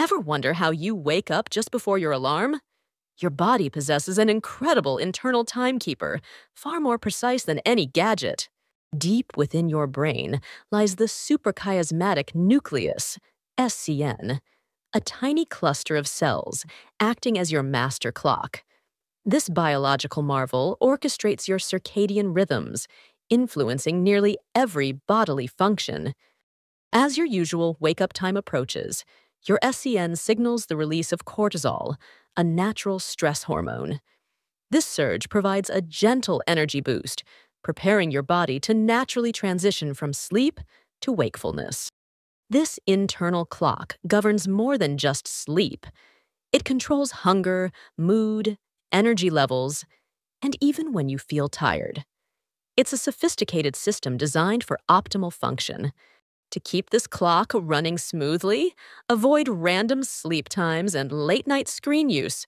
Ever wonder how you wake up just before your alarm? Your body possesses an incredible internal timekeeper, far more precise than any gadget. Deep within your brain lies the suprachiasmatic nucleus, SCN, a tiny cluster of cells acting as your master clock. This biological marvel orchestrates your circadian rhythms, influencing nearly every bodily function. As your usual wake-up time approaches, your SCN signals the release of cortisol, a natural stress hormone. This surge provides a gentle energy boost, preparing your body to naturally transition from sleep to wakefulness. This internal clock governs more than just sleep. It controls hunger, mood, energy levels, and even when you feel tired. It's a sophisticated system designed for optimal function. To keep this clock running smoothly, avoid random sleep times and late-night screen use.